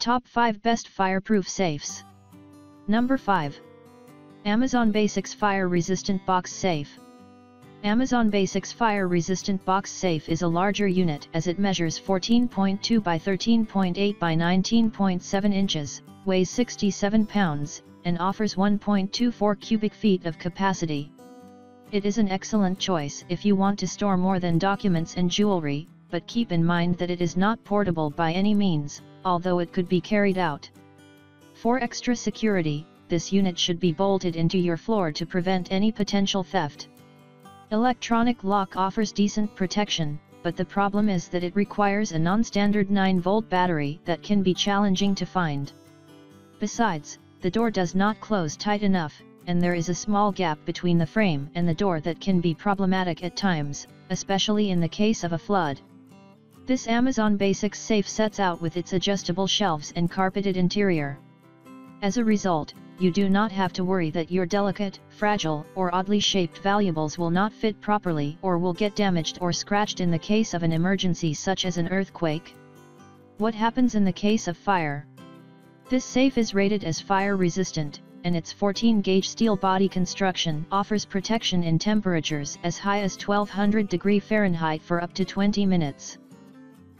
Top 5 Best Fireproof Safes. Number 5. Amazon Basics Fire Resistant Box Safe. Amazon Basics Fire Resistant Box Safe is a larger unit as it measures 14.2 by 13.8 by 19.7 inches, weighs 67 pounds, and offers 1.24 cubic feet of capacity. It is an excellent choice if you want to store more than documents and jewelry, but keep in mind that it is not portable by any means, although it could be carried out. For extra security, this unit should be bolted into your floor to prevent any potential theft. Electronic lock offers decent protection, but the problem is that it requires a non-standard 9-volt battery that can be challenging to find. Besides, the door does not close tight enough, and there is a small gap between the frame and the door that can be problematic at times, especially in the case of a flood. This Amazon Basics safe sets out with its adjustable shelves and carpeted interior. As a result, you do not have to worry that your delicate, fragile, or oddly shaped valuables will not fit properly or will get damaged or scratched in the case of an emergency such as an earthquake. What happens in the case of fire? This safe is rated as fire resistant, and its 14-gauge steel body construction offers protection in temperatures as high as 1200 degrees Fahrenheit for up to 20 minutes.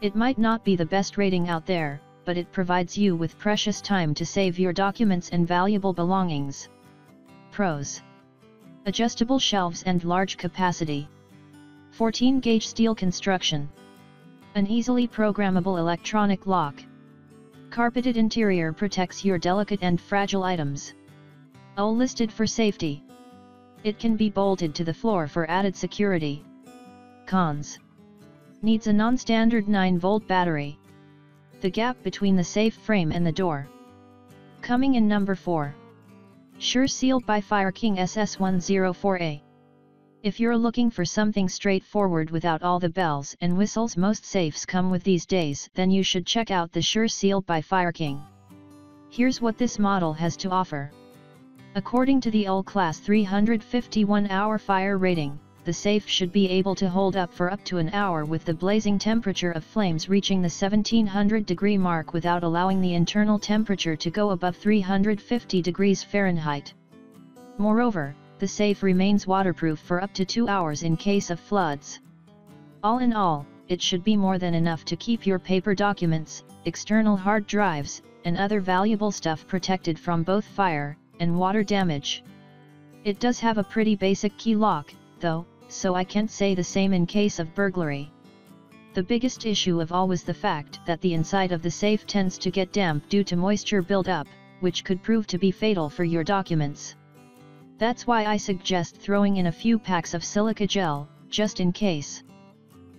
It might not be the best rating out there, but it provides you with precious time to save your documents and valuable belongings. Pros: adjustable shelves and large capacity, 14-gauge steel construction, an easily programmable electronic lock, carpeted interior protects your delicate and fragile items. All listed for safety. It can be bolted to the floor for added security. Cons: needs a non-standard 9-volt battery. The gap between the safe frame and the door. Coming in number 4. SureSeal by FireKing SS104A. If you're looking for something straightforward without all the bells and whistles most safes come with these days, then you should check out the SureSeal by FireKing. Here's what this model has to offer. According to the UL Class 351-hour fire rating, the safe should be able to hold up for up to an hour with the blazing temperature of flames reaching the 1700 degree mark without allowing the internal temperature to go above 350 degrees Fahrenheit. Moreover, the safe remains waterproof for up to 2 hours in case of floods. All in all, it should be more than enough to keep your paper documents, external hard drives, and other valuable stuff protected from both fire and water damage. It does have a pretty basic key lock, though, so I can't say the same in case of burglary. The biggest issue of all was the fact that the inside of the safe tends to get damp due to moisture buildup, which could prove to be fatal for your documents. That's why I suggest throwing in a few packs of silica gel, just in case.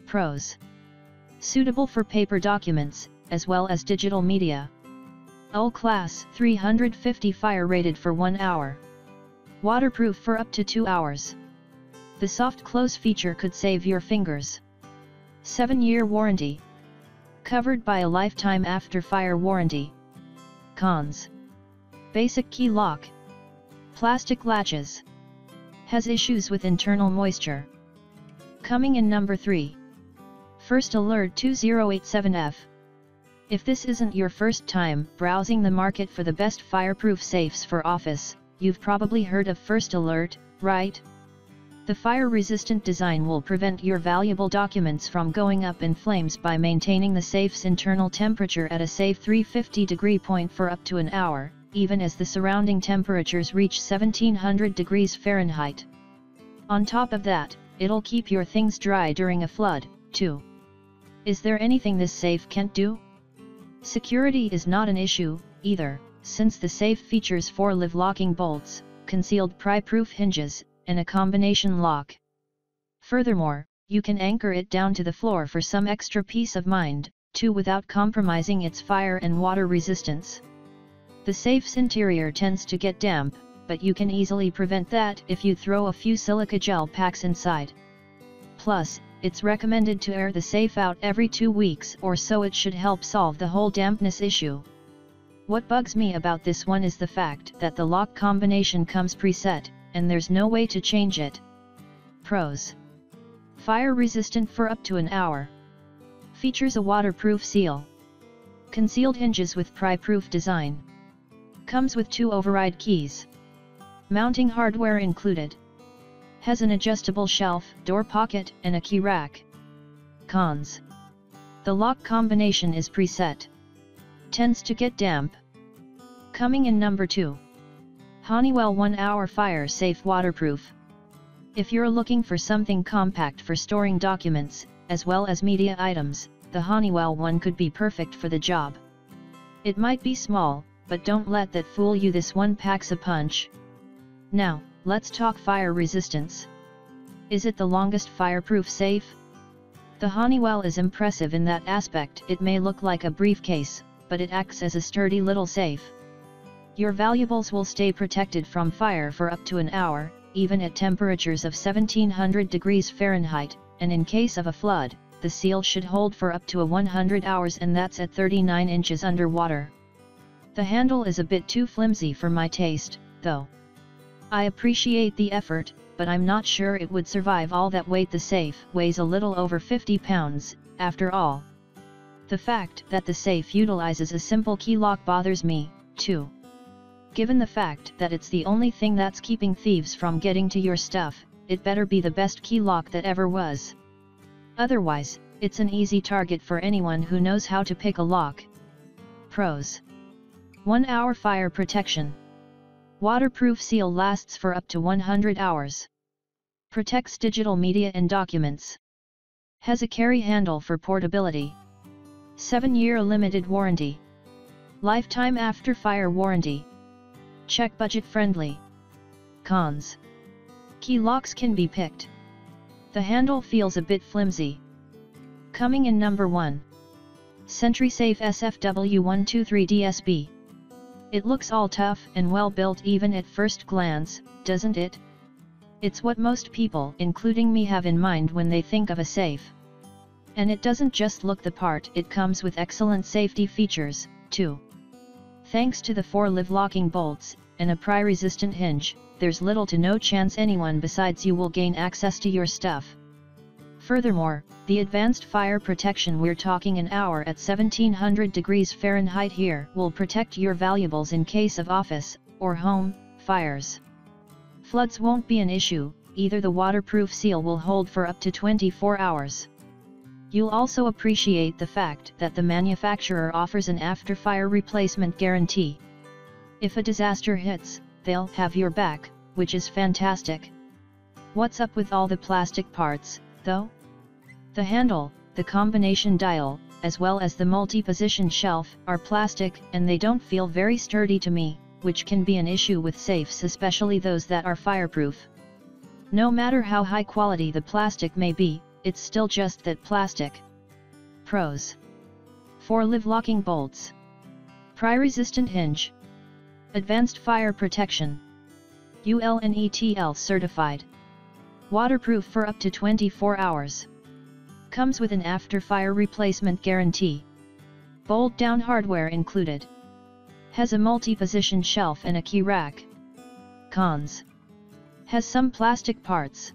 Pros: suitable for paper documents, as well as digital media. UL Class 350 fire rated for 1 hour. Waterproof for up to 2 hours. The soft close feature could save your fingers. 7-year warranty. Covered by a lifetime after fire warranty. Cons: basic key lock. Plastic latches. Has issues with internal moisture. Coming in number 3. First Alert 2087F. If this isn't your first time browsing the market for the best fireproof safes for office, you've probably heard of First Alert, right? The fire-resistant design will prevent your valuable documents from going up in flames by maintaining the safe's internal temperature at a safe 350 degree point for up to an hour, even as the surrounding temperatures reach 1700 degrees Fahrenheit. On top of that, it'll keep your things dry during a flood, too. Is there anything this safe can't do? Security is not an issue, either, since the safe features 4 live-locking bolts, concealed pry-proof hinges, and a combination lock. Furthermore, you can anchor it down to the floor for some extra peace of mind, too, without compromising its fire and water resistance. The safe's interior tends to get damp, but you can easily prevent that if you throw a few silica gel packs inside. Plus, it's recommended to air the safe out every 2 weeks or so. It should help solve the whole dampness issue. What bugs me about this one is the fact that the lock combination comes preset, and there's no way to change it. Pros: fire resistant for up to an hour. Features a waterproof seal. Concealed hinges with pry-proof design. Comes with 2 override keys. Mounting hardware included. Has an adjustable shelf, door pocket, and a key rack. Cons. The lock combination is preset. Tends to get damp. Coming in number 2. Honeywell 1-hour fire-safe waterproof. If you're looking for something compact for storing documents, as well as media items, the Honeywell one could be perfect for the job. It might be small, but don't let that fool you, this one packs a punch. Now, let's talk fire resistance. Is it the longest fireproof safe? The Honeywell is impressive in that aspect. It may look like a briefcase, but it acts as a sturdy little safe. Your valuables will stay protected from fire for up to an hour, even at temperatures of 1700 degrees Fahrenheit, and in case of a flood, the seal should hold for up to 100 hours, and that's at 39 inches underwater. The handle is a bit too flimsy for my taste, though. I appreciate the effort, but I'm not sure it would survive all that weight. The safe weighs a little over 50 pounds, after all. The fact that the safe utilizes a simple key lock bothers me, too. Given the fact that it's the only thing that's keeping thieves from getting to your stuff, it better be the best key lock that ever was. Otherwise, it's an easy target for anyone who knows how to pick a lock. Pros. 1-hour fire protection. Waterproof seal lasts for up to 100 hours. Protects digital media and documents. Has a carry handle for portability. 7-year limited warranty. Lifetime after fire warranty. Check budget friendly. Cons. Key locks can be picked. The handle feels a bit flimsy. Coming in number 1. SentrySafe SFW123DSB. It looks all tough and well built even at first glance, doesn't it? It's what most people, including me, have in mind when they think of a safe. And it doesn't just look the part, it comes with excellent safety features, too. Thanks to the 4 live locking bolts and a pry-resistant hinge, there's little to no chance anyone besides you will gain access to your stuff. Furthermore, the advanced fire protection, we're talking an hour at 1700 degrees Fahrenheit here, will protect your valuables in case of office or home fires. Floods won't be an issue, either. The waterproof seal will hold for up to 24 hours. You'll also appreciate the fact that the manufacturer offers an after-fire replacement guarantee. If a disaster hits, they'll have your back, which is fantastic. What's up with all the plastic parts, though? The handle, the combination dial, as well as the multi-position shelf are plastic, and they don't feel very sturdy to me, which can be an issue with safes, especially those that are fireproof. No matter how high quality the plastic may be, it's still just that plastic. Pros. 4 live locking bolts. Pry-resistant hinge. Advanced fire protection. UL and ETL certified. Waterproof for up to 24 hours. Comes with an after-fire replacement guarantee. Bolt-down hardware included. Has a multi-position shelf and a key rack. Cons. Has some plastic parts.